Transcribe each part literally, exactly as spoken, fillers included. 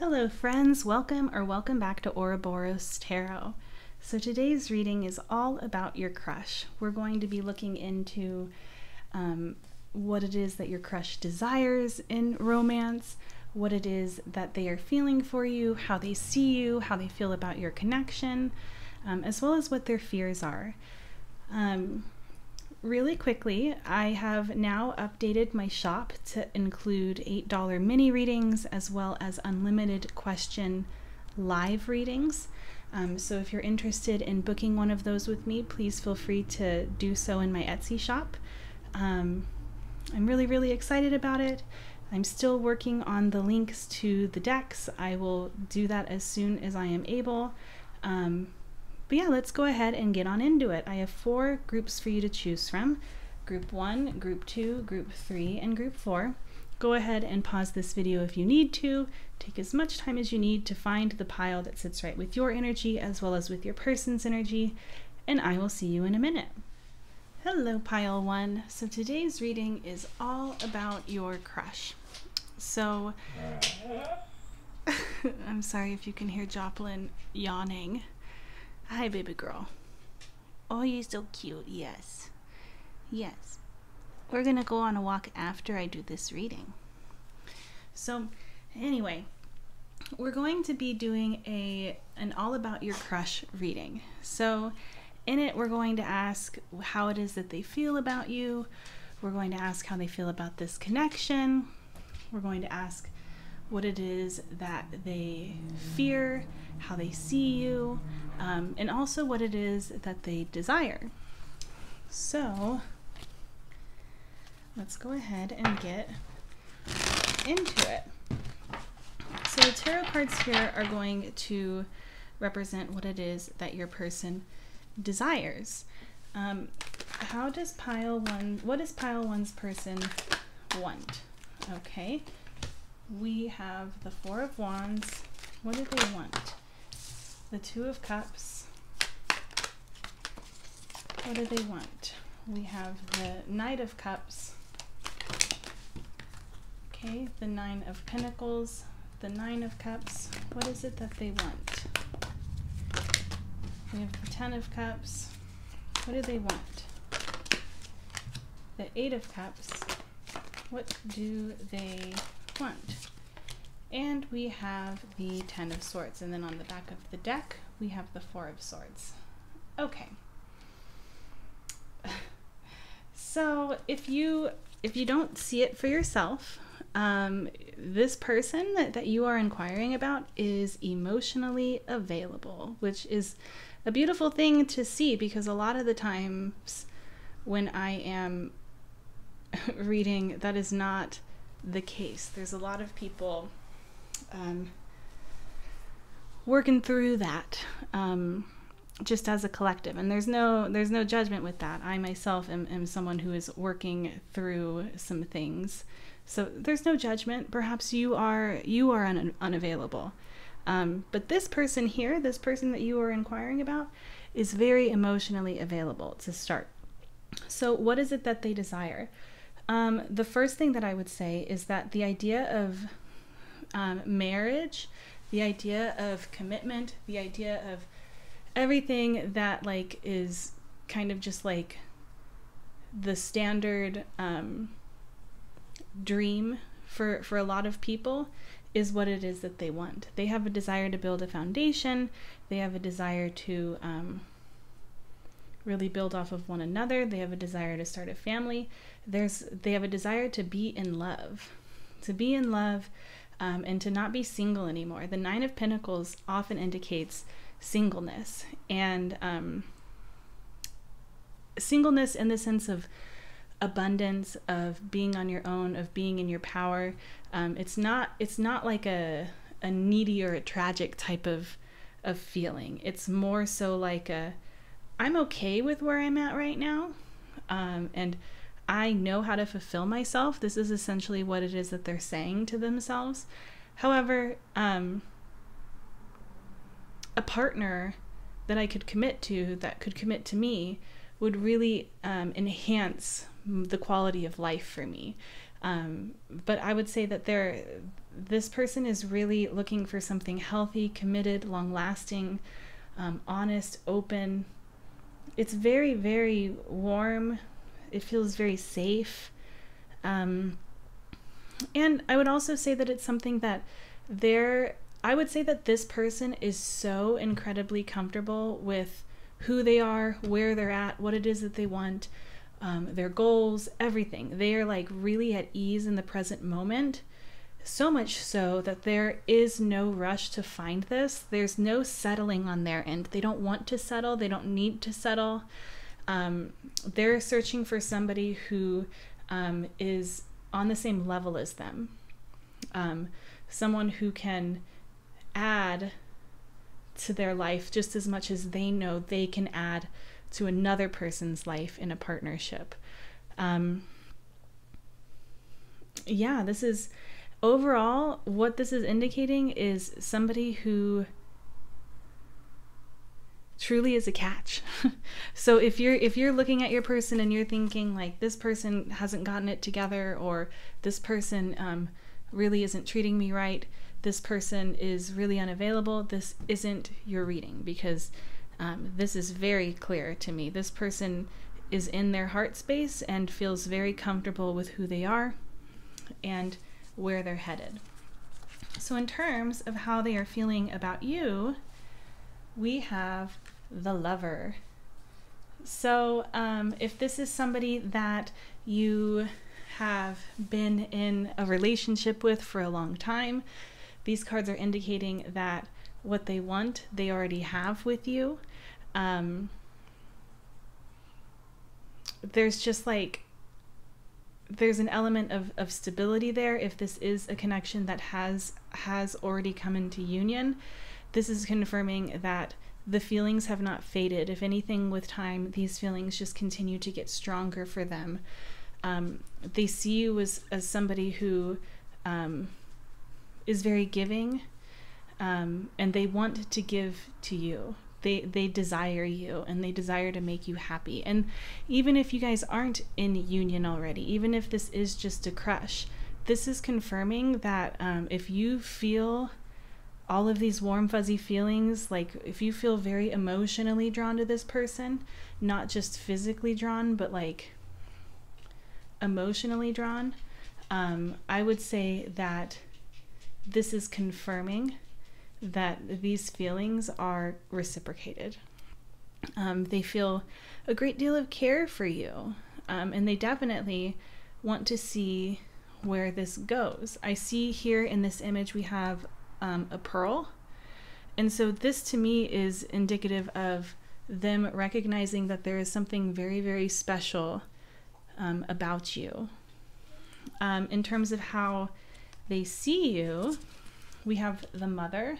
Hello friends, welcome or welcome back to Ouroboros Tarot. So today's reading is all about your crush. We're going to be looking into um, what it is that your crush desires in romance, what it is that they are feeling for you, how they see you, how they feel about your connection, um, as well as what their fears are. Um, Really quickly, I have now updated my shop to include eight dollar mini readings as well as unlimited question live readings. Um, so if you're interested in booking one of those with me, please feel free to do so in my Etsy shop. Um, I'm really, really excited about it. I'm still working on the links to the decks. I will do that as soon as I am able. Um, But yeah, let's go ahead and get on into it. I have four groups for you to choose from. Group one, group two, group three, and group four. Go ahead and pause this video if you need to. Take as much time as you need to find the pile that sits right with your energy as well as with your person's energy, and I will see you in a minute. Hello, pile one. So today's reading is all about your crush. So, I'm sorry if you can hear Joplin yawning. Hi, baby girl. Oh, you're so cute. Yes. Yes. We're going to go on a walk after I do this reading. So, anyway, we're going to be doing a an all about your crush reading. So, in it, we're going to ask how it is that they feel about you. We're going to ask how they feel about this connection. We're going to ask what it is that they fear, how they see you, um, and also what it is that they desire. So let's go ahead and get into it. So the tarot cards here are going to represent what it is that your person desires. Um, how does pile one, what does pile one's person want? Okay, we have the Four of Wands. What do they want? The Two of Cups. What do they want? We have the Knight of Cups. Okay, the Nine of Pentacles, the Nine of Cups. What is it that they want? We have the Ten of Cups. What do they want? The Eight of Cups. What do they want? And we have the Ten of Swords, and then on the back of the deck we have the Four of Swords. Okay. So if you if you don't see it for yourself, um, this person that, that you are inquiring about is emotionally available, which is a beautiful thing to see, because a lot of the times when I am reading, that is not the case. There's a lot of people Um, working through that, um, just as a collective, and there's no there's no judgment with that. I myself am, am someone who is working through some things, so there's no judgment. Perhaps you are you are un unavailable, um, but this person here, this person that you are inquiring about, is very emotionally available to start. So what is it that they desire? Um, the first thing that I would say is that the idea of Um, marriage, the idea of commitment, the idea of everything that like is kind of just like the standard um, dream for, for a lot of people is what it is that they want. They have a desire to build a foundation. They have a desire to um, really build off of one another. They have a desire to start a family. There's, they have a desire to be in love, to be in love, Um, and to not be single anymore. The Nine of Pentacles often indicates singleness, and um, singleness in the sense of abundance, of being on your own, of being in your power. Um, it's not it's not like a, a needy or a tragic type of, of feeling. It's more so like a, I'm okay with where I'm at right now, um, and I know how to fulfill myself. This is essentially what it is that they're saying to themselves. However, um, a partner that I could commit to, that could commit to me, would really um, enhance the quality of life for me. Um, but I would say that they're, this person is really looking for something healthy, committed, long-lasting, um, honest, open. It's very, very warm. It feels very safe. Um, and I would also say that it's something that they're, I would say that this person is so incredibly comfortable with who they are, where they're at, what it is that they want, um, their goals, everything. They are like really at ease in the present moment, so much so that there is no rush to find this. There's no settling on their end. They don't want to settle. They don't need to settle. Um, they're searching for somebody who um, is on the same level as them. Um, someone who can add to their life just as much as they know they can add to another person's life in a partnership. Um, yeah, this is overall what this is indicating is somebody who truly is a catch. So if you're if you're looking at your person and you're thinking like this person hasn't gotten it together, or this person um, really isn't treating me right, this person is really unavailable, this isn't your reading, because um, this is very clear to me. This person is in their heart space and feels very comfortable with who they are and where they're headed. So in terms of how they are feeling about you, we have the Lover. So um, if this is somebody that you have been in a relationship with for a long time, these cards are indicating that what they want, they already have with you. Um, there's just like, there's an element of, of stability there. If this is a connection that has, has already come into union, this is confirming that the feelings have not faded. If anything, with time, these feelings just continue to get stronger for them. Um, they see you as, as somebody who um, is very giving, um, and they want to give to you. They, they desire you, and they desire to make you happy. And even if you guys aren't in union already, even if this is just a crush, this is confirming that um, if you feel all of these warm fuzzy feelings, like if you feel very emotionally drawn to this person, not just physically drawn, but like emotionally drawn, um, I would say that this is confirming that these feelings are reciprocated. Um, they feel a great deal of care for you, um, and they definitely want to see where this goes. I see here in this image we have Um, a pearl. And so this to me is indicative of them recognizing that there is something very, very special um, about you. Um, in terms of how they see you, we have the Mother.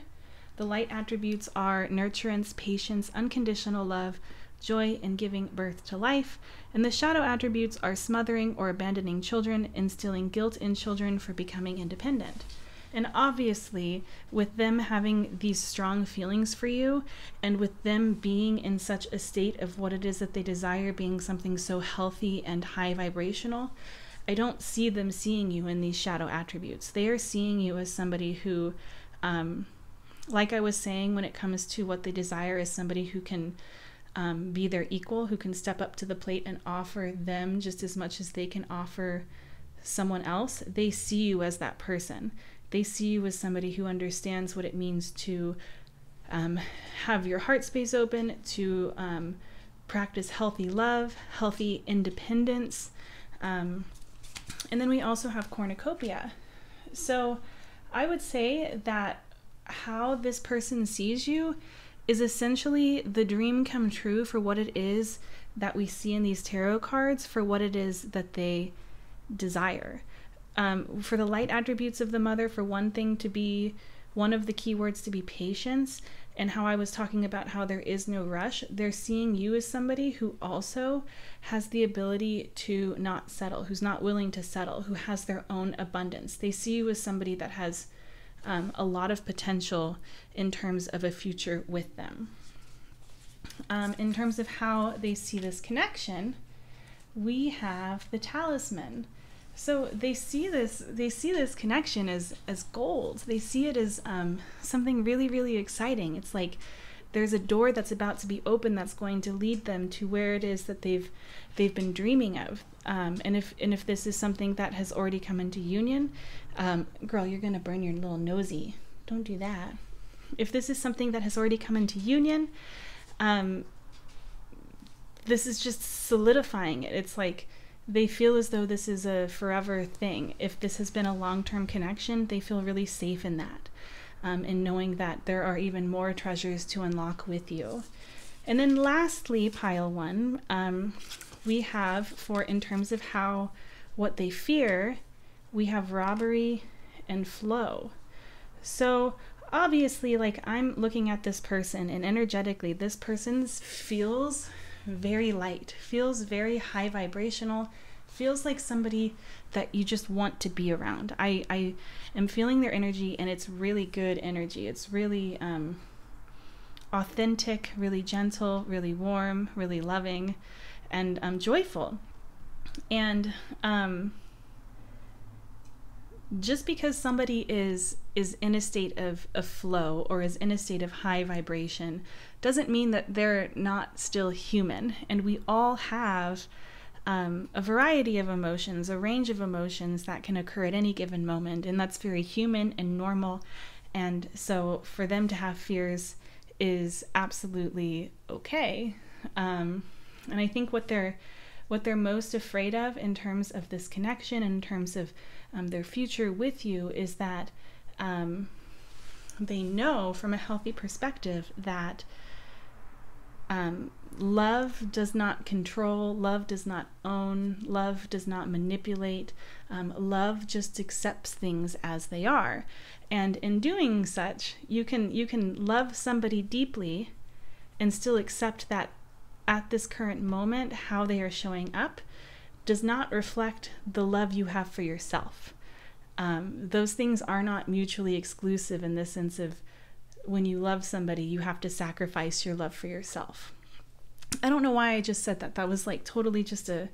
The light attributes are nurturance, patience, unconditional love, joy, and giving birth to life. And the shadow attributes are smothering or abandoning children, instilling guilt in children for becoming independent. And obviously, with them having these strong feelings for you, and with them being in such a state of what it is that they desire being something so healthy and high vibrational, I don't see them seeing you in these shadow attributes. They are seeing you as somebody who, um, like I was saying, when it comes to what they desire, is somebody who can um, be their equal, who can step up to the plate and offer them just as much as they can offer someone else. They see you as that person. They see you as somebody who understands what it means to um, have your heart space open, to um, practice healthy love, healthy independence. Um, and then we also have cornucopia. So I would say that how this person sees you is essentially the dream come true for what it is that we see in these tarot cards, for what it is that they desire. Um, for the light attributes of the Mother, for one thing to be, one of the key words to be patience, and how I was talking about how there is no rush, they're seeing you as somebody who also has the ability to not settle, who's not willing to settle, who has their own abundance. They see you as somebody that has um, a lot of potential in terms of a future with them. Um, in terms of how they see this connection, we have the Talisman. So they see this, they see this connection as, as gold. They see it as um, something really, really exciting. It's like there's a door that's about to be opened that's going to lead them to where it is that they've, they've been dreaming of. Um, and if, and if this is something that has already come into union, um, girl, you're gonna burn your little nosy. Don't do that. If this is something that has already come into union, um, this is just solidifying it. It's like, they feel as though this is a forever thing. If this has been a long-term connection, they feel really safe in that, um, in knowing that there are even more treasures to unlock with you. And then lastly, pile one, um, we have for, in terms of how, what they fear, we have robbery and flow. So obviously, like, I'm looking at this person, and energetically, this person's feels very light, feels very high vibrational, feels like somebody that you just want to be around. I, I am feeling their energy, and it's really good energy. It's really um, authentic, really gentle, really warm, really loving, and um, joyful. And um, just because somebody is is in a state of, of flow, or is in a state of high vibration, doesn't mean that they're not still human. And we all have um, a variety of emotions, a range of emotions that can occur at any given moment, and that's very human and normal. And so for them to have fears is absolutely okay. Um, and I think what they're what they're most afraid of in terms of this connection, in terms of um, their future with you, is that um, they know from a healthy perspective that um, love does not control, love does not own, love does not manipulate, um, love just accepts things as they are. And in doing such, you can, you can love somebody deeply and still accept that at this current moment, how they are showing up does not reflect the love you have for yourself. Um, those things are not mutually exclusive, in the sense of when you love somebody, you have to sacrifice your love for yourself. I don't know why I just said that. That was like totally just a,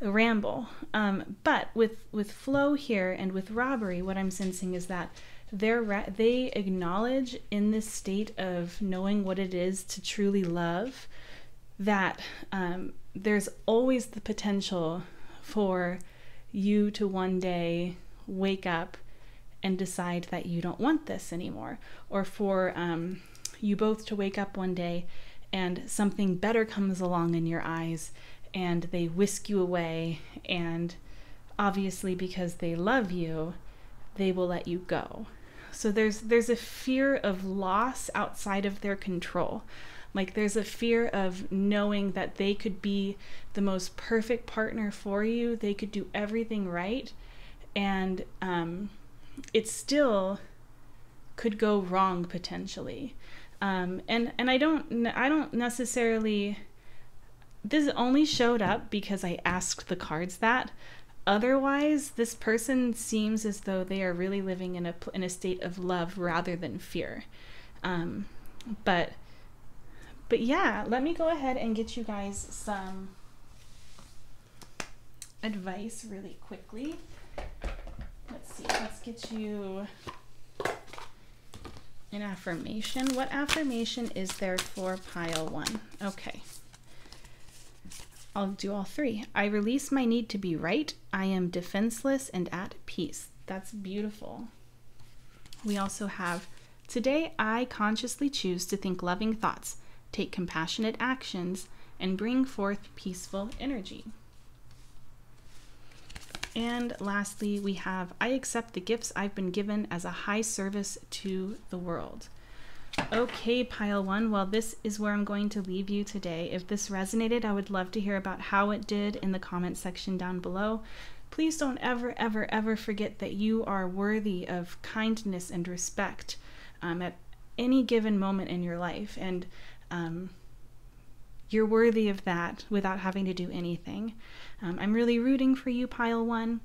a ramble. Um, but with, with flow here and with robbery, what I'm sensing is that they're, they acknowledge in this state of knowing what it is to truly love, that um, there's always the potential for you to one day wake up and decide that you don't want this anymore, or for um, you both to wake up one day and something better comes along in your eyes and they whisk you away, and obviously because they love you, they will let you go. So there's, there's a fear of loss outside of their control. Like there's a fear of knowing that they could be the most perfect partner for you. They could do everything right. And um, it still could go wrong potentially. Um, and, and I don't, I don't necessarily, this only showed up because I asked the cards that. Otherwise, this person seems as though they are really living in a, in a state of love rather than fear. Um, but But yeah, let me go ahead and get you guys some advice really quickly. Let's see, let's get you an affirmation. What affirmation is there for pile one? Okay, I'll do all three. I release my need to be right. I am defenseless and at peace. That's beautiful. We also have, today I consciously choose to think loving thoughts, take compassionate actions, and bring forth peaceful energy. And lastly, we have, I accept the gifts I've been given as a high service to the world. Okay, pile one, well, this is where I'm going to leave you today. If this resonated, I would love to hear about how it did in the comment section down below. Please don't ever, ever, ever forget that you are worthy of kindness and respect um, at any given moment in your life. And Um, you're worthy of that without having to do anything. Um, I'm really rooting for you, pile one.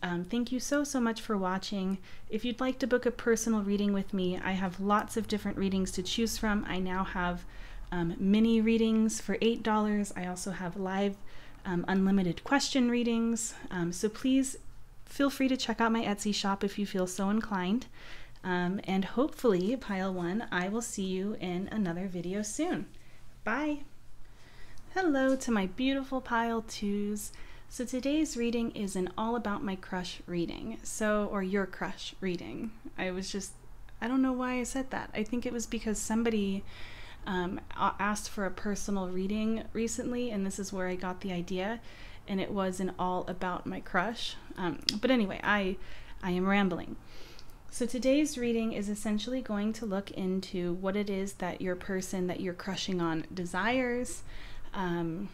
Um, thank you so, so much for watching. If you'd like to book a personal reading with me, I have lots of different readings to choose from. I now have um, mini readings for eight dollars. I also have live um, unlimited question readings. Um, so please feel free to check out my Etsy shop if you feel so inclined. Um, and hopefully, pile one, I will see you in another video soon. Bye. Hello to my beautiful pile twos. So today's reading is an all about my crush reading. So, or your crush reading. I was just, I don't know why I said that. I think it was because somebody um, asked for a personal reading recently, and this is where I got the idea. And it was an all about my crush. Um, but anyway, I, I am rambling. So today's reading is essentially going to look into what it is that your person that you're crushing on desires, um,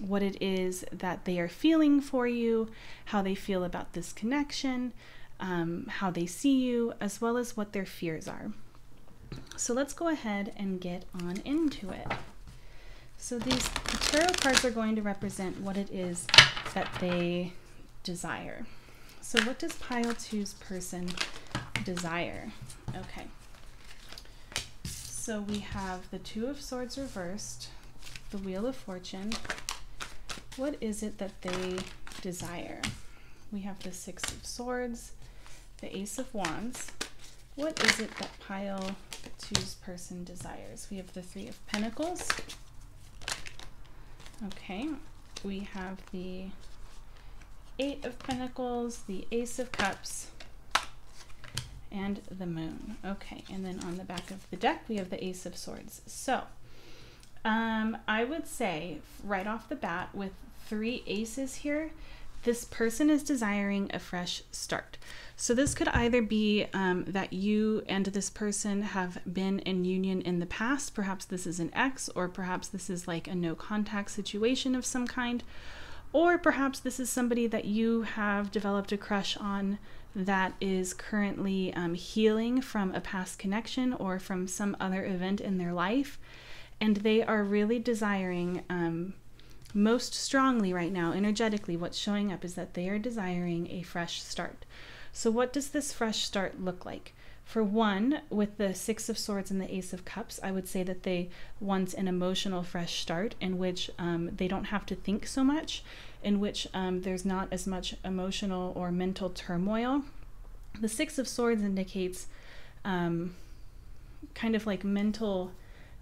what it is that they are feeling for you, how they feel about this connection, um, how they see you, as well as what their fears are. So let's go ahead and get on into it. So these tarot cards are going to represent what it is that they desire. So what does pile two's person desire? Okay. So we have the Two of Swords reversed, the Wheel of Fortune. What is it that they desire? We have the Six of Swords, the Ace of Wands. What is it that pile two's person desires? We have the Three of Pentacles. Okay. We have the Eight of Pentacles, the Ace of Cups, and the Moon. Okay, and then on the back of the deck, we have the Ace of Swords. So, um, I would say right off the bat with three aces here, this person is desiring a fresh start. So this could either be um, that you and this person have been in union in the past. Perhaps this is an ex, or perhaps this is like a no contact situation of some kind. Or perhaps this is somebody that you have developed a crush on that is currently um, healing from a past connection or from some other event in their life. And they are really desiring, um, most strongly right now, energetically, what's showing up is that they are desiring a fresh start. So what does this fresh start look like? For one, with the Six of Swords and the Ace of Cups, I would say that they want an emotional fresh start in which um, they don't have to think so much, in which um, there's not as much emotional or mental turmoil. The Six of Swords indicates um, kind of like mental,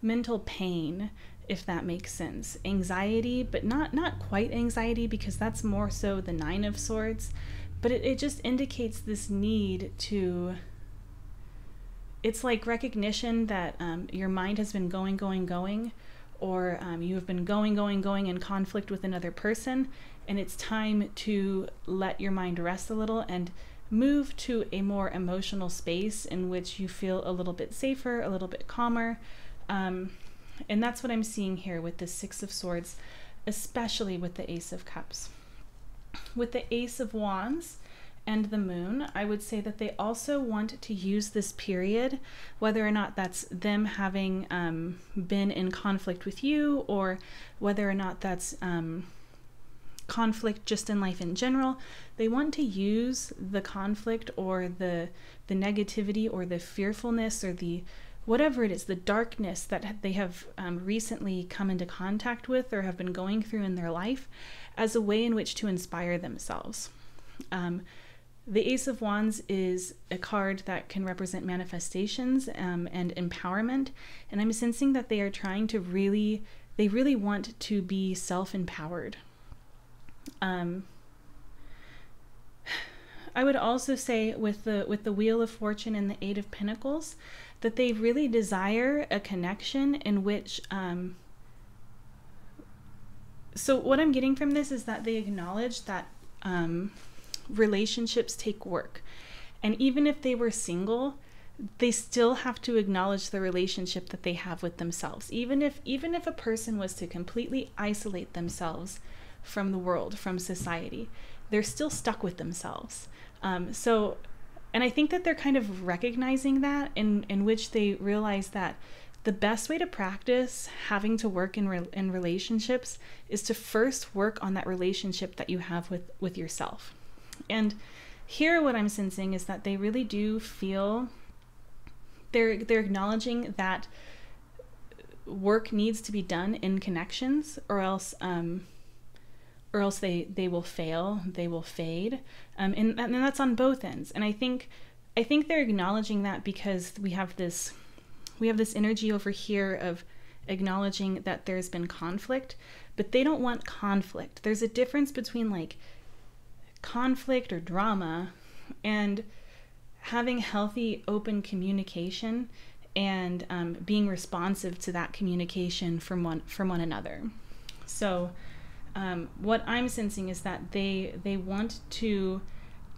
mental pain, if that makes sense. Anxiety, but not, not quite anxiety, because that's more so the Nine of Swords. But it, it just indicates this need to... It's like recognition that um, your mind has been going, going, going, or um, you have been going, going, going in conflict with another person, and it's time to let your mind rest a little and move to a more emotional space in which you feel a little bit safer, a little bit calmer. Um, and that's what I'm seeing here with the Six of Swords, especially with the Ace of Cups. With the Ace of Wands and the Moon, I would say that they also want to use this period, whether or not that's them having um, been in conflict with you, or whether or not that's um, conflict just in life in general. They want to use the conflict or the, the negativity or the fearfulness or the whatever it is, the darkness that they have um, recently come into contact with or have been going through in their life as a way in which to inspire themselves. Um, The Ace of Wands is a card that can represent manifestations um, and empowerment, and I'm sensing that they are trying to really, they really want to be self-empowered. Um, I would also say with the, with the Wheel of Fortune and the Eight of Pentacles that they really desire a connection in which... Um, so what I'm getting from this is that they acknowledge that... Um, relationships take work, and even if they were single, they still have to acknowledge the relationship that they have with themselves. Even if even if a person was to completely isolate themselves from the world, from society, they're still stuck with themselves. Um, so, and I think that they're kind of recognizing that, in in which they realize that the best way to practice having to work in, re in relationships is to first work on that relationship that you have with with yourself. And here what I'm sensing is that they really do feel they're they're acknowledging that work needs to be done in connections, or else um, or else they they will fail, they will fade, um, and and that's on both ends. And I think I think they're acknowledging that, because we have this we have this energy over here of acknowledging that there's been conflict, but they don't want conflict. There's a difference between like conflict or drama and having healthy, open communication and um, being responsive to that communication from one from one another. So um, what I'm sensing is that they they want to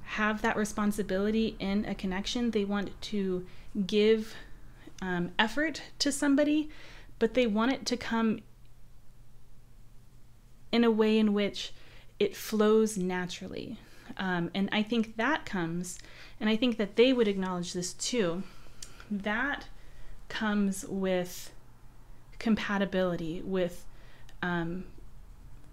have that responsibility in a connection. They want to give um, effort to somebody, but they want it to come in a way in which it flows naturally. Um, and I think that comes, and I think that they would acknowledge this too, that comes with compatibility, with um,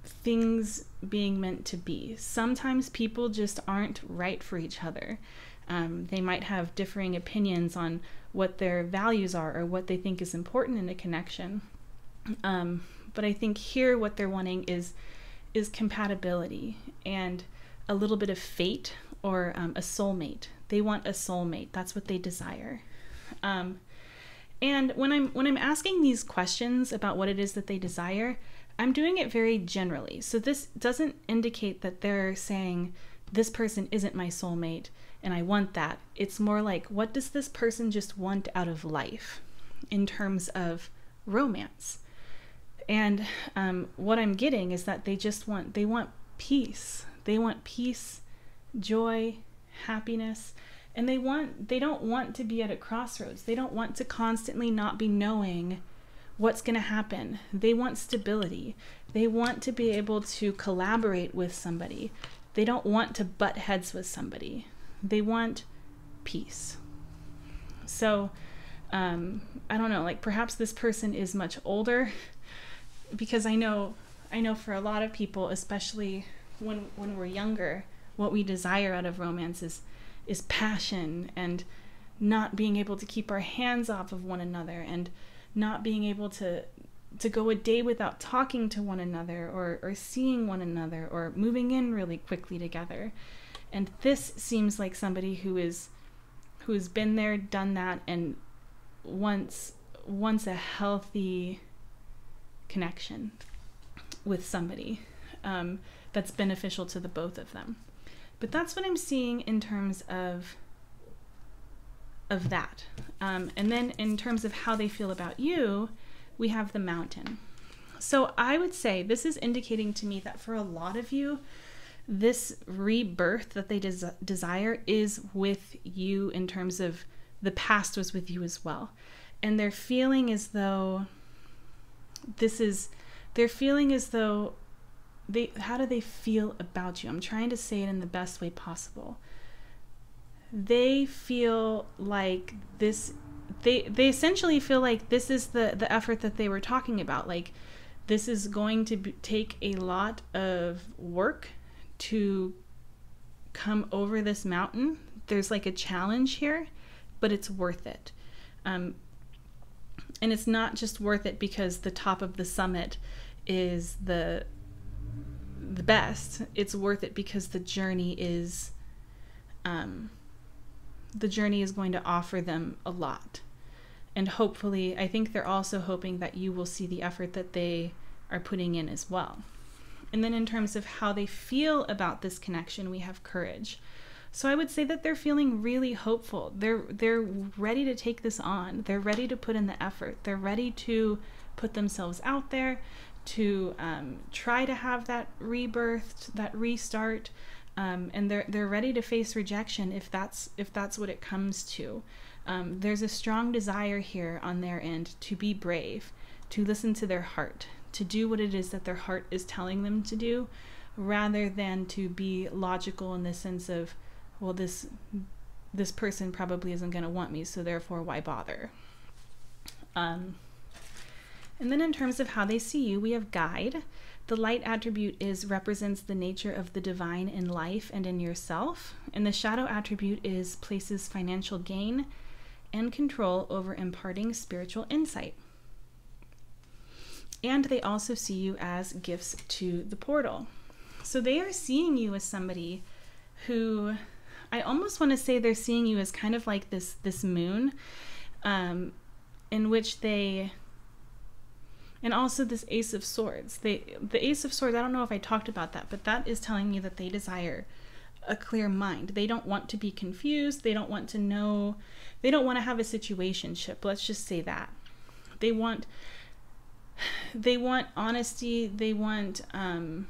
things being meant to be. Sometimes people just aren't right for each other. Um, they might have differing opinions on what their values are or what they think is important in a connection. Um, but I think here what they're wanting is is compatibility and a little bit of fate, or um, a soulmate. They want a soulmate. That's what they desire. Um, and when I'm when I'm asking these questions about what it is that they desire, I'm doing it very generally. So this doesn't indicate that they're saying this person isn't my soulmate and I want that. It's more like, what does this person just want out of life in terms of romance? And um, what I'm getting is that they just want they want peace. They want peace, joy, happiness, and they want they don't want to be at a crossroads. They don't want to constantly not be knowing what's going to happen. They want stability. They want to be able to collaborate with somebody. They don't want to butt heads with somebody. They want peace. So um, I don't know, like perhaps this person is much older, because I know I know for a lot of people, especially when when we're younger, what we desire out of romance is is passion, and not being able to keep our hands off of one another, and not being able to to go a day without talking to one another, or or seeing one another, or moving in really quickly together. And this seems like somebody who is who's been there, done that, and wants wants a healthy connection with somebody um, that's beneficial to the both of them. But that's what I'm seeing in terms of of that. Um, and then in terms of how they feel about you, we have the mountain. So I would say this is indicating to me that for a lot of you, this rebirth that they des desire is with you, in terms of the past was with you as well. And they're feeling as though this is, they're feeling as though They, how do they feel about you? I'm trying to say it in the best way possible. They feel like this, they, they essentially feel like this is the, the effort that they were talking about. Like this is going to be, take a lot of work to come over this mountain. There's like a challenge here, but it's worth it. Um, and it's not just worth it because the top of the summit is the the best. It's worth it because the journey is um, the journey is going to offer them a lot. And hopefully, I think they're also hoping that you will see the effort that they are putting in as well. And then in terms of how they feel about this connection, we have courage. So I would say that they're feeling really hopeful. They're they're ready to take this on. They're ready to put in the effort. They're ready to put themselves out there, to um, try to have that rebirth, that restart, um, and they're they're ready to face rejection if that's if that's what it comes to. Um, there's a strong desire here on their end to be brave, to listen to their heart, to do what it is that their heart is telling them to do, rather than to be logical in the sense of, well, this this person probably isn't going to want me, so therefore why bother? Um, And then in terms of how they see you, we have guide. The light attribute is represents the nature of the divine in life and in yourself. And the shadow attribute is places financial gain and control over imparting spiritual insight. And they also see you as gifts to the portal. So they are seeing you as somebody who, I almost want to say they're seeing you as kind of like this, this moon, um, in which they, and also this Ace of Swords. They, the Ace of Swords, I don't know if I talked about that, but that is telling me that they desire a clear mind. They don't want to be confused. They don't want to know, they don't want to have a situationship. Let's just say that. They want, they want honesty. They want, um,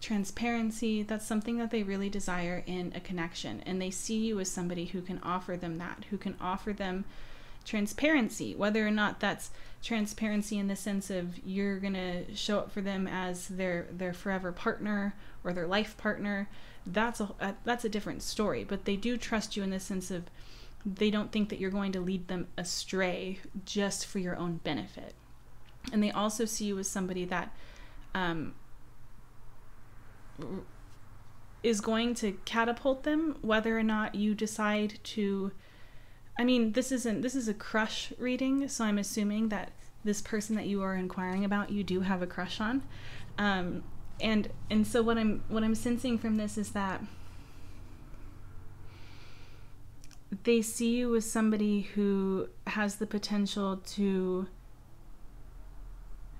transparency. That's something that they really desire in a connection. And they see you as somebody who can offer them that, who can offer them transparency, whether or not that's transparency in the sense of you're going to show up for them as their, their forever partner or their life partner. That's a, that's a different story, but they do trust you in the sense of they don't think that you're going to lead them astray just for your own benefit. And they also see you as somebody that, um, is going to catapult them, whether or not you decide to, I mean, this isn't, this is a crush reading, so I'm assuming that this person that you are inquiring about, you do have a crush on. Um, and, and so what I'm, what I'm sensing from this is that they see you as somebody who has the potential to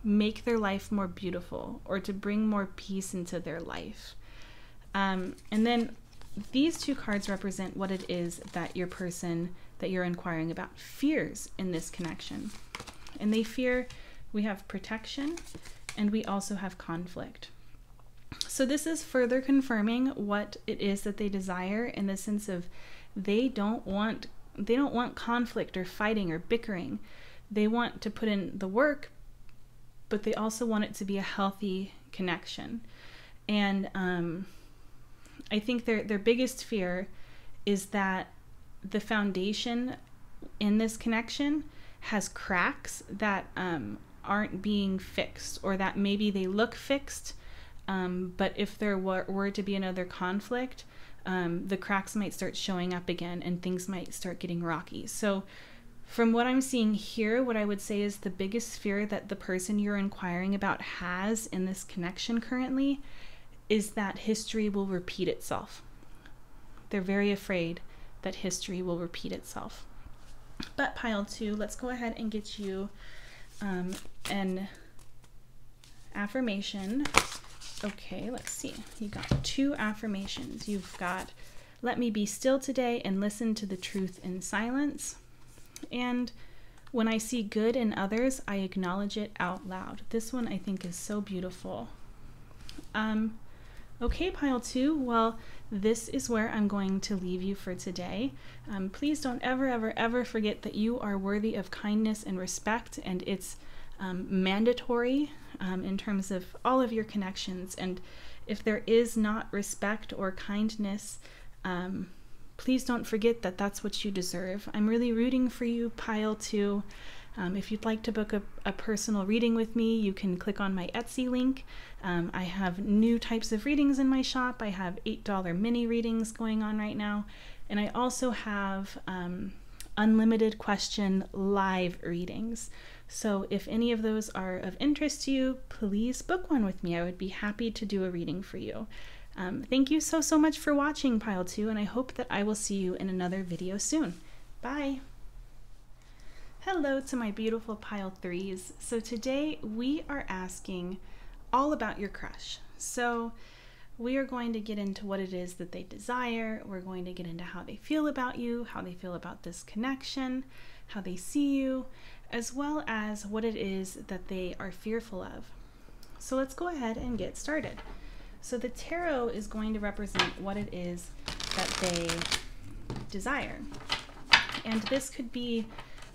make their life more beautiful or to bring more peace into their life. Um, and then these two cards represent what it is that your person that you're inquiring about fears in this connection. And they fear, we have protection and we also have conflict. So this is further confirming what it is that they desire in the sense of they don't want, they don't want conflict or fighting or bickering. They want to put in the work, but they also want it to be a healthy connection. And um, I think their, their biggest fear is that the foundation in this connection has cracks that um, aren't being fixed, or that maybe they look fixed, um, but if there were, were to be another conflict, um, the cracks might start showing up again and things might start getting rocky. So from what I'm seeing here, what I would say is the biggest fear that the person you're inquiring about has in this connection currently is that history will repeat itself. They're very afraid that history will repeat itself. But pile two, let's go ahead and get you um, an affirmation. Okay, let's see. You got two affirmations. You've got, let me be still today and listen to the truth in silence. And when I see good in others, I acknowledge it out loud. This one I think is so beautiful. Um, okay, pile two. Well, this is where I'm going to leave you for today. Um, please don't ever, ever, ever forget that you are worthy of kindness and respect, and it's um, mandatory um, in terms of all of your connections. And if there is not respect or kindness, um, please don't forget that that's what you deserve. I'm really rooting for you, pile two. Um, if you'd like to book a, a personal reading with me, you can click on my Etsy link. Um, I have new types of readings in my shop. I have eight dollar mini readings going on right now. And I also have um, unlimited question live readings. So if any of those are of interest to you, please book one with me. I would be happy to do a reading for you. Um, thank you so, so much for watching, Pile two, and I hope that I will see you in another video soon. Bye! Hello to my beautiful Pile threes. So today we are asking all about your crush. So we are going to get into what it is that they desire. We're going to get into how they feel about you, how they feel about this connection, how they see you, as well as what it is that they are fearful of. So let's go ahead and get started. So the tarot is going to represent what it is that they desire. And this could be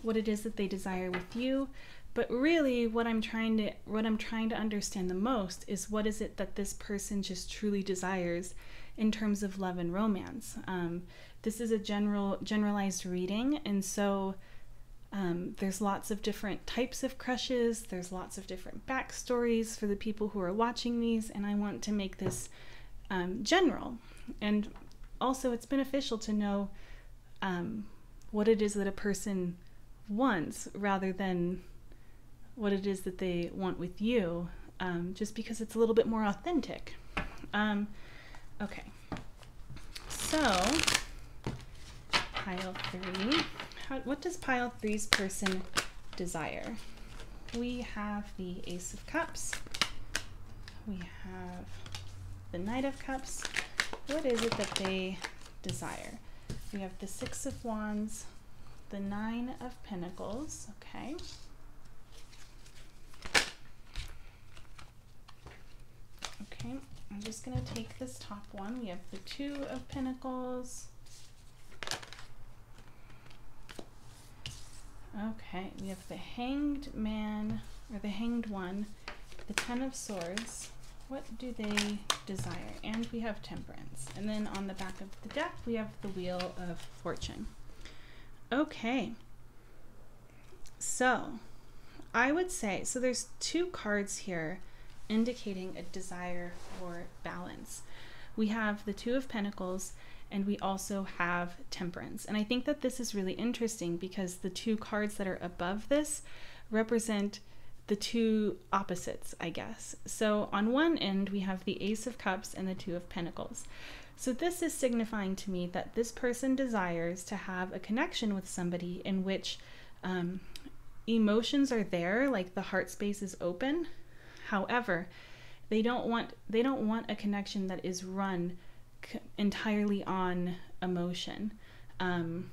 what it is that they desire with you, but really what I'm trying to what I'm trying to understand the most is what is it that this person just truly desires in terms of love and romance. Um, this is a general generalized reading, and so Um, there's lots of different types of crushes. There's lots of different backstories for the people who are watching these, and I want to make this um, general. And also it's beneficial to know um, what it is that a person wants rather than what it is that they want with you, um, just because it's a little bit more authentic. Um, okay. So, pile three. How, what does pile three's person desire? We have the Ace of Cups. We have the Knight of Cups. What is it that they desire? We have the Six of Wands, the Nine of Pentacles, okay. Okay, I'm just gonna take this top one. We have the Two of Pentacles. Okay, we have the Hanged Man, or the Hanged One, the Ten of Swords. What do they desire? And we have Temperance. And then on the back of the deck, we have the Wheel of Fortune. Okay. So I would say, so there's two cards here indicating a desire for balance. We have the Two of Pentacles, and we also have Temperance. And I think that this is really interesting because the two cards that are above this represent the two opposites, I guess. So on one end, we have the Ace of Cups and the Two of Pentacles. So this is signifying to me that this person desires to have a connection with somebody in which um, emotions are there, like the heart space is open. However, they don't want, they don't want a connection that is run c entirely on emotion. Um,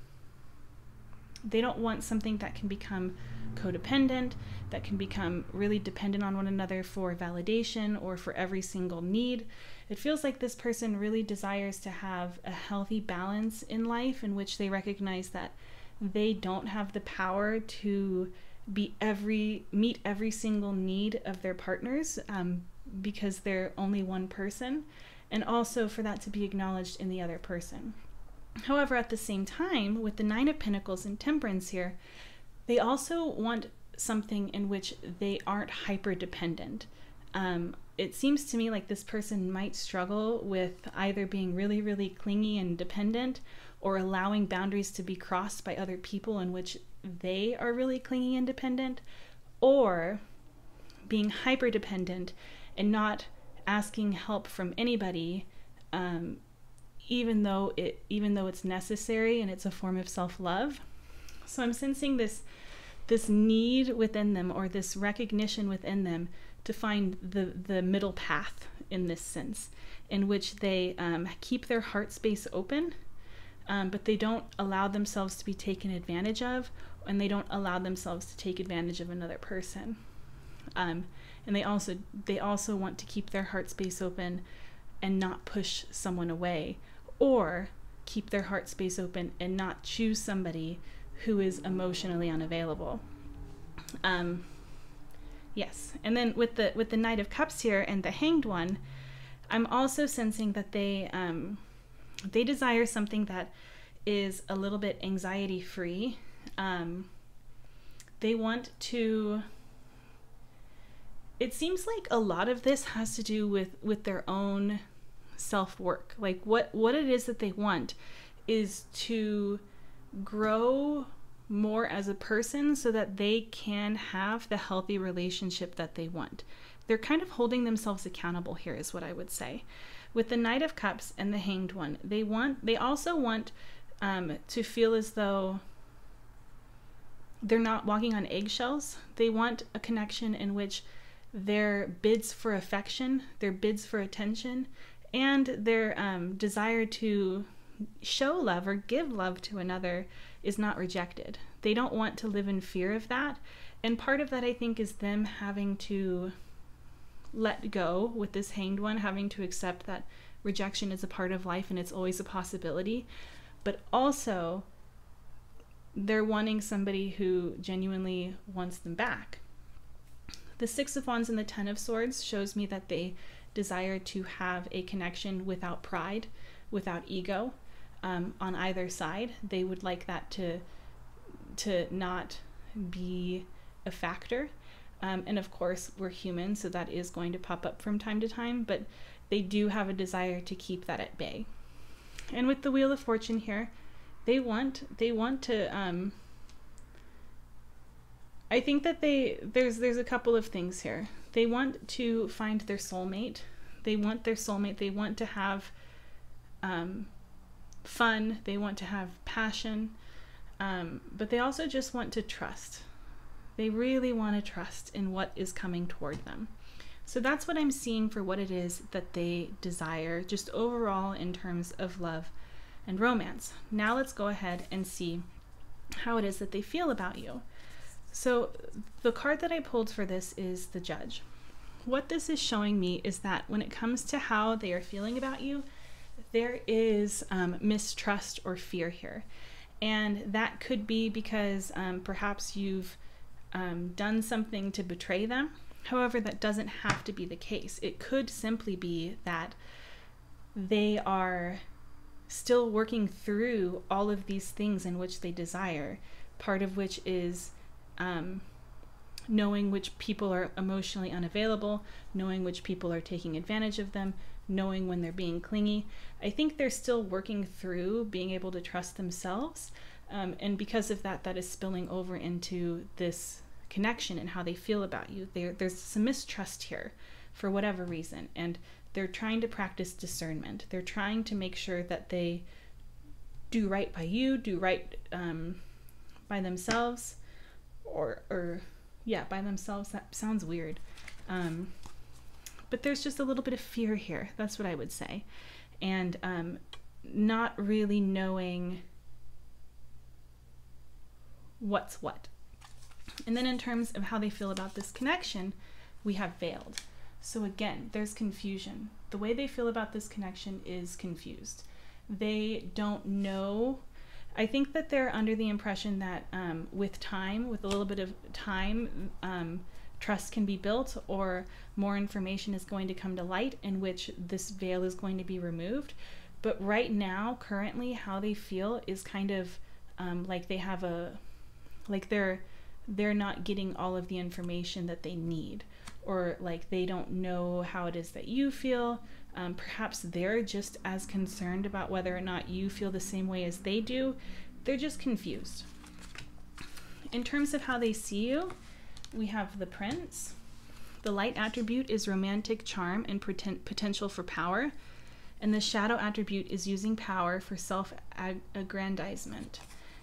They don't want something that can become codependent, that can become really dependent on one another for validation or for every single need. It feels like this person really desires to have a healthy balance in life in which they recognize that they don't have the power to be every, meet every single need of their partners um, because they're only one person, and also for that to be acknowledged in the other person. However, at the same time, with the Nine of Pentacles and Temperance here, they also want something in which they aren't hyper-dependent. Um, it seems to me like this person might struggle with either being really, really clingy and dependent, or allowing boundaries to be crossed by other people in which they are really clingy and dependent, or being hyper-dependent and not asking help from anybody, um, even though it even though it's necessary and it's a form of self-love. So I'm sensing this this need within them, or this recognition within them, to find the the middle path in this sense, in which they um, keep their heart space open, um, but they don't allow themselves to be taken advantage of, and they don't allow themselves to take advantage of another person. Um, and they also they also want to keep their heart space open and not push someone away, or keep their heart space open and not choose somebody who is emotionally unavailable. Um, yes, and then with the with the Knight of Cups here and the Hanged One, I'm also sensing that they um, they desire something that is a little bit anxiety-free. Um, they want to. It seems like a lot of this has to do with with their own self-work. Like what what it is that they want is to grow more as a person so that they can have the healthy relationship that they want. They're kind of holding themselves accountable here, is what I would say. With the Knight of Cups and the Hanged One, they want they also want um, to feel as though they're not walking on eggshells. They want a connection in which their bids for affection, their bids for attention, and their um, desire to show love or give love to another is not rejected. They don't want to live in fear of that. And part of that, I think, is them having to let go with this Hanged One, having to accept that rejection is a part of life and it's always a possibility. But also, they're wanting somebody who genuinely wants them back. The Six of Wands and the Ten of Swords shows me that they desire to have a connection without pride, without ego, um, on either side. They would like that to, to not be a factor. Um, and of course, we're human, so that is going to pop up from time to time, but they do have a desire to keep that at bay. And with the Wheel of Fortune here, they want, they want to... Um, I think that they there's there's a couple of things here. They want to find their soulmate. They want their soulmate. They want to have um, fun. They want to have passion. Um, but they also just want to trust. They really want to trust in what is coming toward them. So that's what I'm seeing for what it is that they desire, just overall in terms of love and romance. Now let's go ahead and see how it is that they feel about you. So the card that I pulled for this is the Judge. What this is showing me is that when it comes to how they are feeling about you, there is um, mistrust or fear here. And that could be because um, perhaps you've um, done something to betray them. However, that doesn't have to be the case. It could simply be that they are still working through all of these things in which they desire, part of which is um, knowing which people are emotionally unavailable, knowing which people are taking advantage of them, knowing when they're being clingy. I think they're still working through being able to trust themselves, um, and because of that, that is spilling over into this connection and how they feel about you. There, there's some mistrust here for whatever reason, and they're trying to practice discernment. They're trying to make sure that they do right by you, do right um, by themselves, or, or yeah, by themselves. That sounds weird. Um, But there's just a little bit of fear here. That's what I would say. And um, not really knowing what's what. And then in terms of how they feel about this connection, we have Veiled. So again, there's confusion. The way they feel about this connection is confused. They don't know. I think that they're under the impression that um, with time, with a little bit of time, um, trust can be built, or more information is going to come to light in which this veil is going to be removed. But right now, currently, how they feel is kind of um, like they have a, like they're they're not getting all of the information that they need, or like they don't know how it is that you feel. Um, perhaps they're just as concerned about whether or not you feel the same way as they do. They're just confused. In terms of how they see you, we have the Prince. The light attribute is romantic charm and pretend potential for power, and the shadow attribute is using power for self-aggrandizement.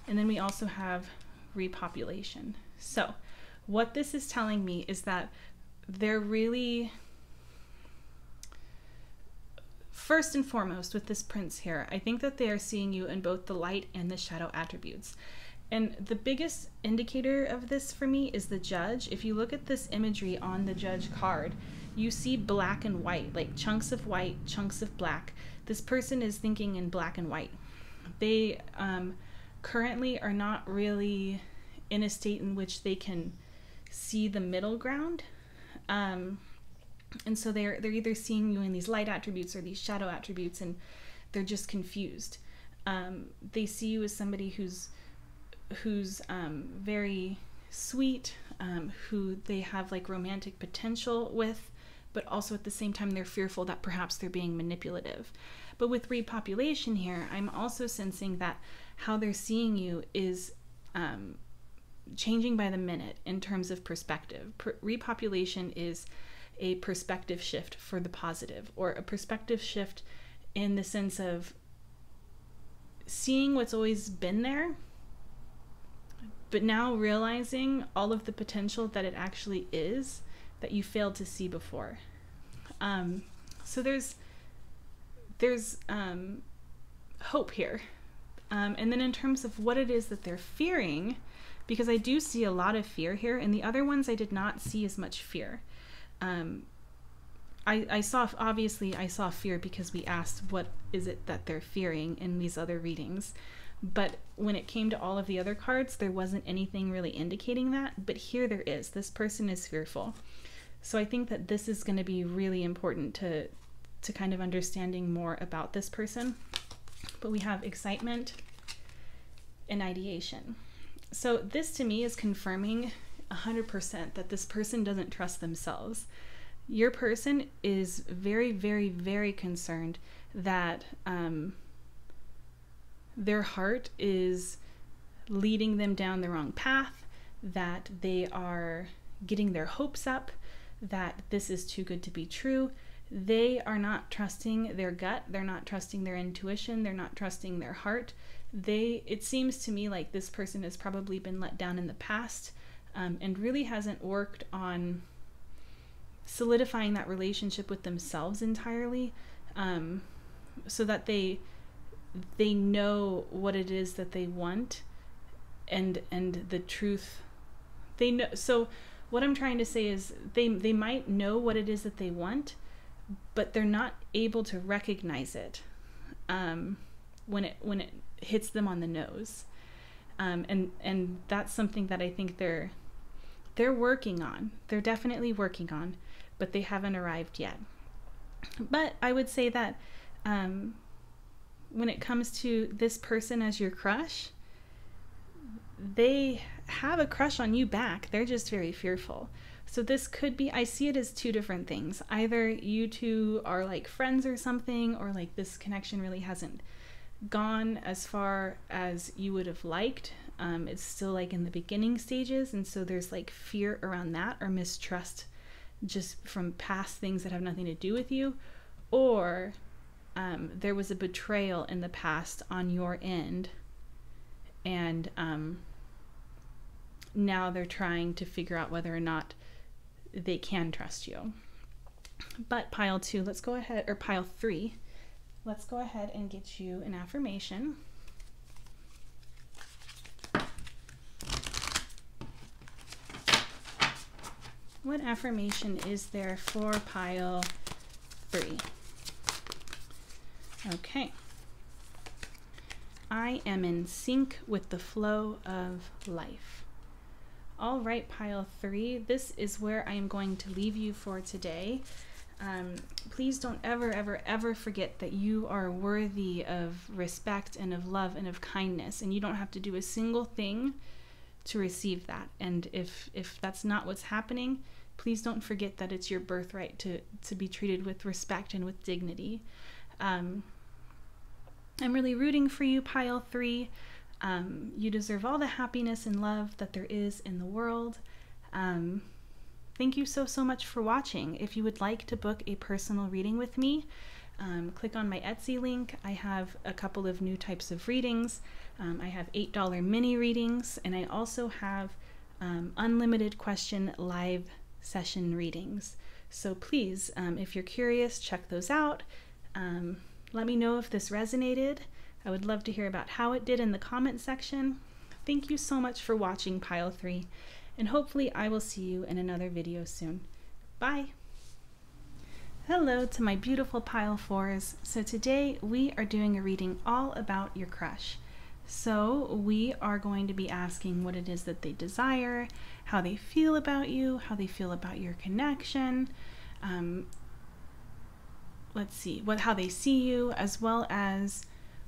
And then we also have repopulation. So what this is telling me is that they're really, first and foremost with this Prince here, I think that they are seeing you in both the light and the shadow attributes. And the biggest indicator of this for me is the Judge. If you look at this imagery on the Judge card, you see black and white, like chunks of white, chunks of black. This person is thinking in black and white. They um, currently are not really in a state in which they can see the middle ground. Um, and so they're, they're either seeing you in these light attributes or these shadow attributes, and they're just confused. Um, they see you as somebody who's who's um, very sweet, um, who they have like romantic potential with, but also at the same time they're fearful that perhaps they're being manipulative. But with repopulation here, I'm also sensing that how they're seeing you is um, changing by the minute in terms of perspective. Per repopulation is a perspective shift for the positive, or a perspective shift in the sense of seeing what's always been there, but now realizing all of the potential that it actually is that you failed to see before. Um, so there's there's um, hope here. Um, and then in terms of what it is that they're fearing, because I do see a lot of fear here, and the other ones I did not see as much fear. Um, I, I saw, obviously I saw fear because we asked what is it that they're fearing in these other readings. But when it came to all of the other cards, there wasn't anything really indicating that. But here there is. This person is fearful. So I think that this is going to be really important to, to kind of understanding more about this person. But we have Excitement and Ideation. So this to me is confirming one hundred percent that this person doesn't trust themselves. Your person is very, very, very concerned that... Um, their heart is leading them down the wrong path, that they are getting their hopes up, that this is too good to be true, they are not trusting their gut, they're not trusting their intuition, they're not trusting their heart. They, it seems to me like this person has probably been let down in the past um, and really hasn't worked on solidifying that relationship with themselves entirely, um, so that they they know what it is that they want, and and the truth they know. So what I'm trying to say is they they might know what it is that they want, but they're not able to recognize it um, when it when it hits them on the nose, um, and and that's something that I think they're they're working on. They're definitely working on, but they haven't arrived yet. But I would say that um, when it comes to this person as your crush, they have a crush on you back. They're just very fearful. So this could be, I see it as two different things. Either you two are like friends or something, or like this connection really hasn't gone as far as you would have liked. Um, it's still like in the beginning stages, and so there's like fear around that, or mistrust just from past things that have nothing to do with you. Or um, there was a betrayal in the past on your end, and um, now they're trying to figure out whether or not they can trust you. But pile two, let's go ahead, or pile three, let's go ahead and get you an affirmation. What affirmation is there for pile three? Okay. I am in sync with the flow of life. All right, pile three, this is where I am going to leave you for today. Um, please don't ever, ever, ever forget that you are worthy of respect and of love and of kindness, and you don't have to do a single thing to receive that. And if, if that's not what's happening, please don't forget that it's your birthright to, to be treated with respect and with dignity. Um, I'm really rooting for you, pile three. Um, you deserve all the happiness and love that there is in the world. Um, thank you so, so much for watching. If you would like to book a personal reading with me, um, click on my Etsy link. I have a couple of new types of readings. Um, I have eight dollar mini readings, and I also have um, unlimited question live session readings. So please, um, if you're curious, check those out. Um, let me know if this resonated. I would love to hear about how it did in the comment section. Thank you so much for watching, pile three, and hopefully I will see you in another video soon. Bye. Hello to my beautiful pile fours. So today we are doing a reading all about your crush. So we are going to be asking what it is that they desire, how they feel about you, how they feel about your connection, um, let's see, what, how they see you, as well as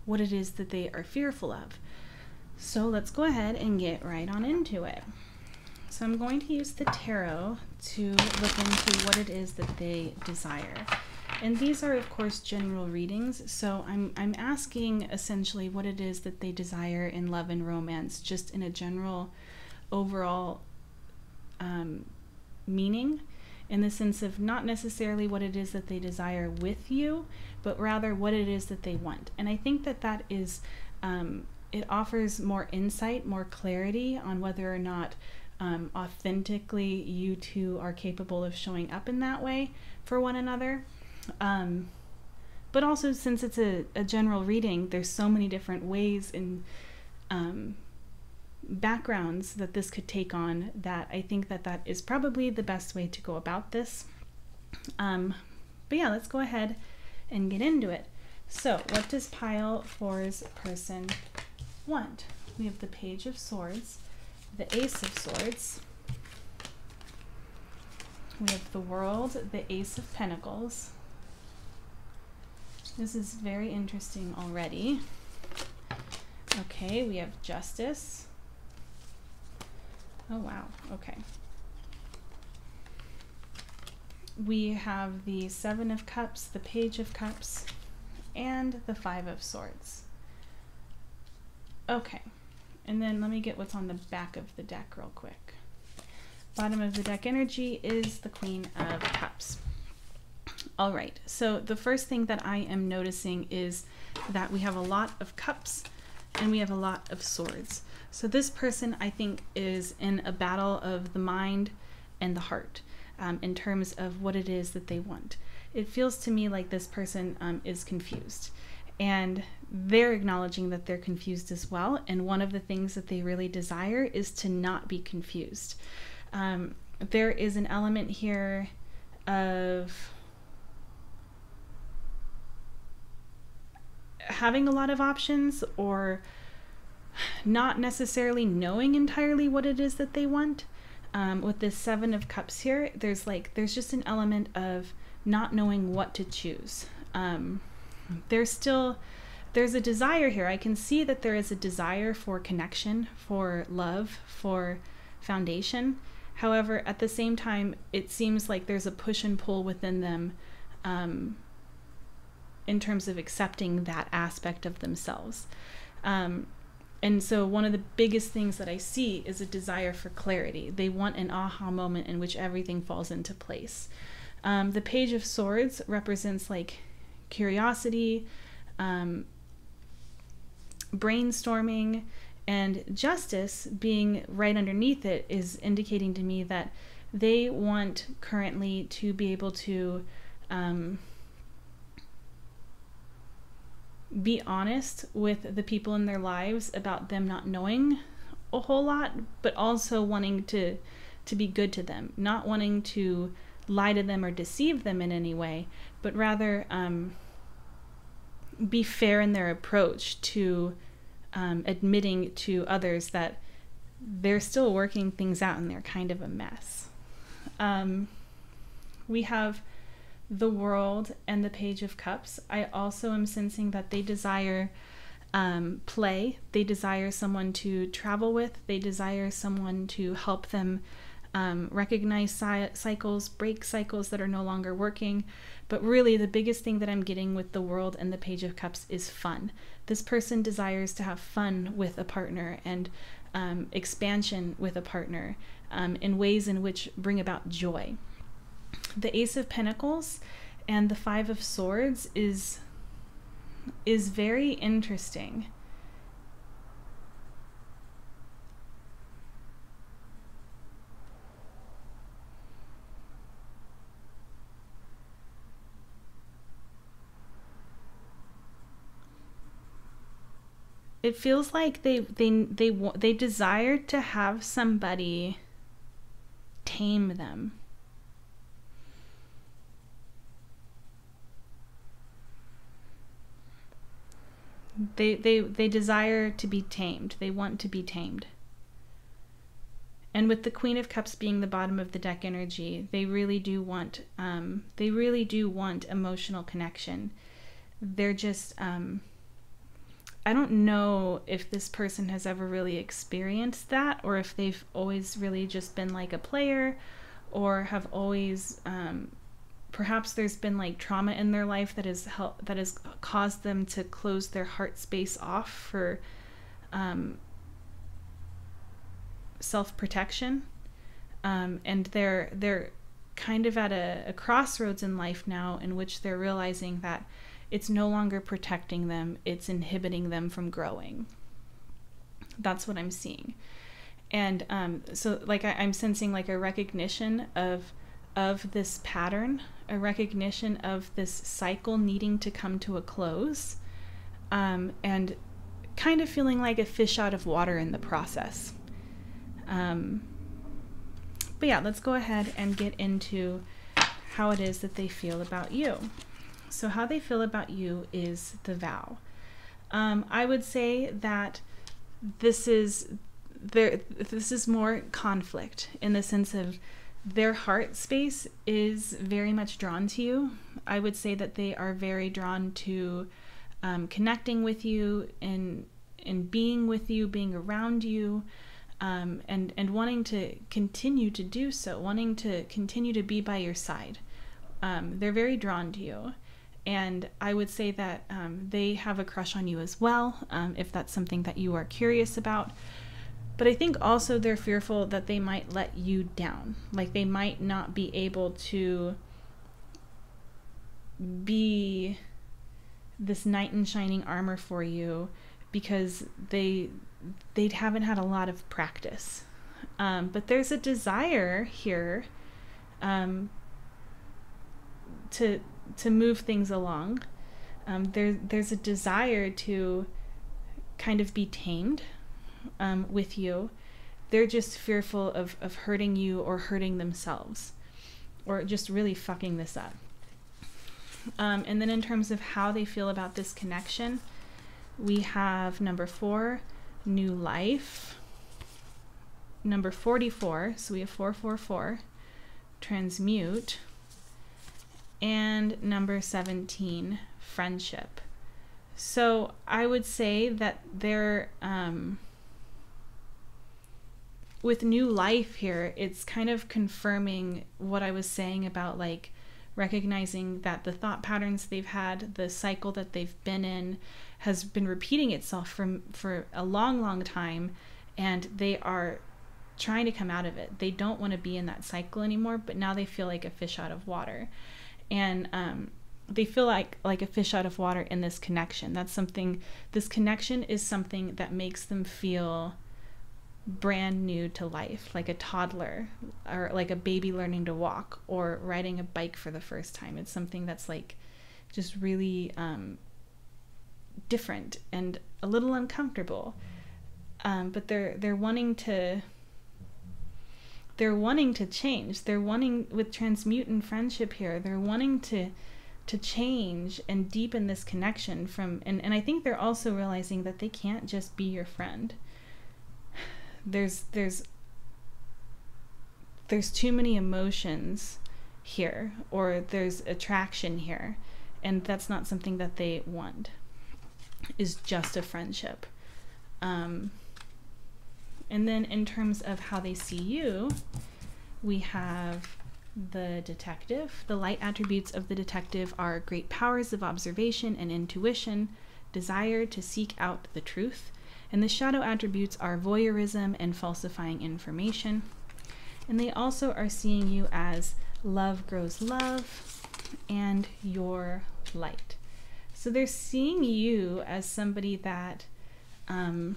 what it is that they are fearful of. So let's go ahead and get right on into it. So I'm going to use the tarot to look into what it is that they desire. And these are, of course, general readings. So I'm, I'm asking essentially what it is that they desire in love and romance, just in a general overall um, meaning, in the sense of not necessarily what it is that they desire with you, but rather what it is that they want. And I think that that is, um, it offers more insight, more clarity on whether or not um, authentically you two are capable of showing up in that way for one another. Um, but also, since it's a, a general reading, there's so many different ways and um, backgrounds that this could take on, that I think that that is probably the best way to go about this. Um, but yeah, let's go ahead and get into it. So what does pile four's person want? We have the Page of Swords, the Ace of Swords, we have the World, the Ace of Pentacles. This is very interesting already. Okay, we have Justice. Oh, wow. Okay. We have the Seven of Cups, the Page of Cups, and the Five of Swords. Okay. And then let me get what's on the back of the deck real quick. Bottom of the deck energy is the Queen of Cups. All right, so the first thing that I am noticing is that we have a lot of cups and we have a lot of swords. So this person, I think, is in a battle of the mind and the heart um, in terms of what it is that they want. It feels to me like this person um, is confused, and they're acknowledging that they're confused as well. And one of the things that they really desire is to not be confused. Um, there is an element here of having a lot of options, or not necessarily knowing entirely what it is that they want. Um, with this Seven of Cups here, there's like, there's just an element of not knowing what to choose. Um, there's still, there's a desire here. I can see that there is a desire for connection, for love, for foundation. However, at the same time, it seems like there's a push and pull within them um, in terms of accepting that aspect of themselves. Um, and so one of the biggest things that I see is a desire for clarity. They want an aha moment in which everything falls into place. Um, the Page of Swords represents like curiosity, um, brainstorming, and Justice being right underneath it is indicating to me that they want currently to be able to um, be honest with the people in their lives about them not knowing a whole lot, but also wanting to to be good to them, not wanting to lie to them or deceive them in any way, but rather um, be fair in their approach to um, admitting to others that they're still working things out and they're kind of a mess. Um, we have the World and the Page of Cups. I also am sensing that they desire um, play. They desire someone to travel with. They desire someone to help them um, recognize cycles, break cycles that are no longer working. But really the biggest thing that I'm getting with the World and the Page of Cups is fun. This person desires to have fun with a partner and um, expansion with a partner um, in ways in which bring about joy. The Ace of Pentacles and the Five of Swords is is very interesting. It feels like they they they they, they desire to have somebody tame them. They, they, they desire to be tamed. They want to be tamed. And with the Queen of Cups being the bottom of the deck energy, they really do want, um, they really do want emotional connection. They're just, um, I don't know if this person has ever really experienced that, or if they've always really just been like a player, or have always, um, perhaps there's been like trauma in their life that has helped, that has caused them to close their heart space off for um, self-protection, um, and they're they're kind of at a, a crossroads in life now, in which they're realizing that it's no longer protecting them; it's inhibiting them from growing. That's what I'm seeing, and um, so like I, I'm sensing like a recognition of. of this pattern, a recognition of this cycle needing to come to a close, um, and kind of feeling like a fish out of water in the process. Um, but yeah, let's go ahead and get into how it is that they feel about you. So how they feel about you is the Vow. Um, I would say that this is, there, this is more conflict, in the sense of their heart space is very much drawn to you. I would say that they are very drawn to um, connecting with you and and being with you, being around you, um, and and wanting to continue to do so, wanting to continue to be by your side. Um, they're very drawn to you, and I would say that um, they have a crush on you as well, um, if that's something that you are curious about. But I think also they're fearful that they might let you down. Like they might not be able to be this knight in shining armor for you because they they haven't had a lot of practice. Um, but there's a desire here um, to to move things along. Um, there there's a desire to kind of be tamed um, with you. They're just fearful of, of hurting you or hurting themselves or just really fucking this up. Um, and then in terms of how they feel about this connection, we have number four, new life, number forty-four, so we have four four four, transmute, and number seventeen, friendship. So I would say that they're... Um, with new life here, it's kind of confirming what I was saying about like recognizing that the thought patterns they've had, the cycle that they've been in has been repeating itself from for a long, long time, and they are trying to come out of it. They don't want to be in that cycle anymore, but now they feel like a fish out of water. And um, they feel like, like a fish out of water in this connection. That's something, this connection is something that makes them feel brand new to life, like a toddler or like a baby learning to walk or riding a bike for the first time. It's something that's like just really um, different and a little uncomfortable. Um, but they're they're wanting to they're wanting to change. They're wanting, with transmute and friendship here, they're wanting to to change and deepen this connection from and, and I think they're also realizing that they can't just be your friend. There's there's there's too many emotions here, or there's attraction here, and that's not something that they want. Is just a friendship. Um, and then in terms of how they see you, we have the detective. The light attributes of the detective are great powers of observation and intuition, desire to seek out the truth. And the shadow attributes are voyeurism and falsifying information. And they also are seeing you as love grows love and your light. So they're seeing you as somebody that um,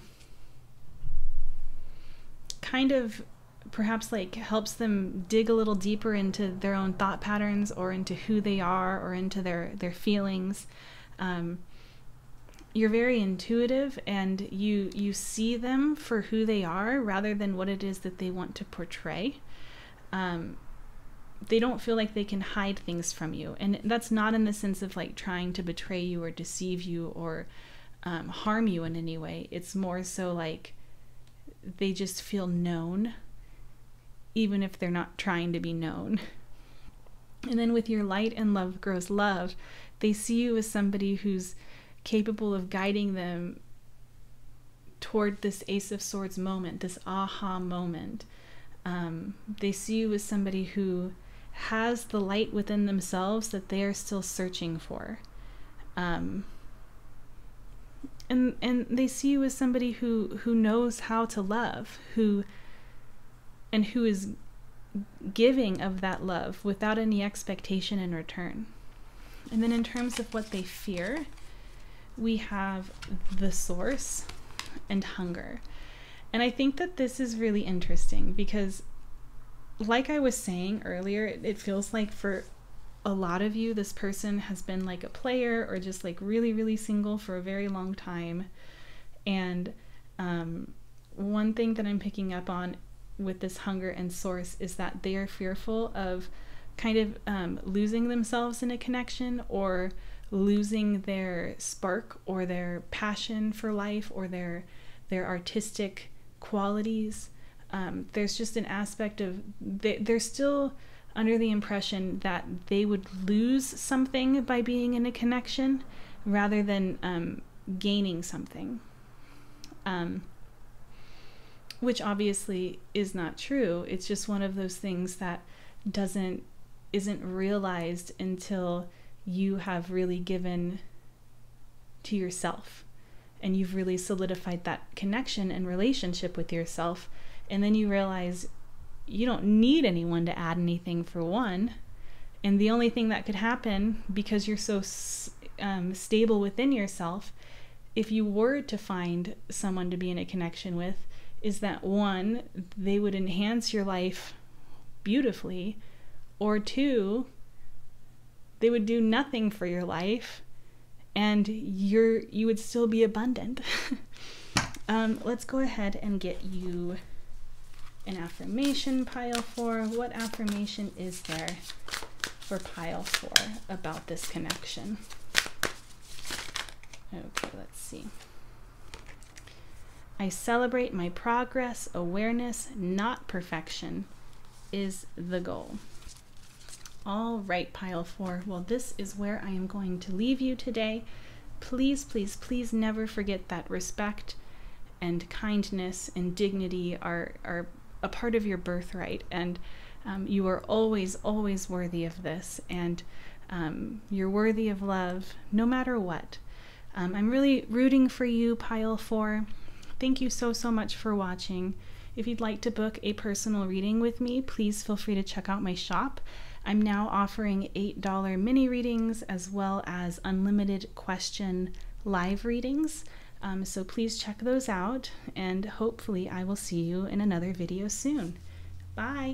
kind of perhaps like helps them dig a little deeper into their own thought patterns or into who they are or into their, their feelings. Um, You're very intuitive, and you you see them for who they are rather than what it is that they want to portray. Um, they don't feel like they can hide things from you, and that's not in the sense of like trying to betray you or deceive you or um, harm you in any way. It's more so like they just feel known, even if they're not trying to be known. And then with your light and love grows love, they see you as somebody who's capable of guiding them toward this Ace of Swords moment, this aha moment. Um, they see you as somebody who has the light within themselves that they are still searching for. Um, and, and they see you as somebody who, who knows how to love, who and who is giving of that love without any expectation in return. And then in terms of what they fear, we have the source and hunger. And I think that this is really interesting because, like I was saying earlier, it, it feels like for a lot of you, this person has been like a player or just like really, really single for a very long time. And um, one thing that I'm picking up on with this hunger and source is that they are fearful of kind of um, losing themselves in a connection or losing their spark or their passion for life or their their artistic qualities. Um, there's just an aspect of they, they're still under the impression that they would lose something by being in a connection rather than um, gaining something, um, which obviously is not true. It's just one of those things that doesn't isn't realized until you have really given to yourself and you've really solidified that connection and relationship with yourself, and then you realize you don't need anyone to add anything for one, And the only thing that could happen, because you're so um, stable within yourself, if you were to find someone to be in a connection with, is that one, they would enhance your life beautifully, or two, they would do nothing for your life and you're you would still be abundant. Um, let's go ahead and get you an affirmation pile for. What affirmation is there for pile four about this connection? Okay, let's see. I celebrate my progress. Awareness, not perfection, is the goal. All right, pile four. Well, this is where I am going to leave you today. Please, please, please never forget that respect and kindness and dignity are, are a part of your birthright, and um, you are always, always worthy of this, and um, you're worthy of love no matter what. Um, I'm really rooting for you, pile four. Thank you so, so much for watching. If you'd like to book a personal reading with me, please feel free to check out my shop. I'm now offering eight dollar mini readings as well as unlimited question live readings. Um, so please check those out, and hopefully I will see you in another video soon. Bye.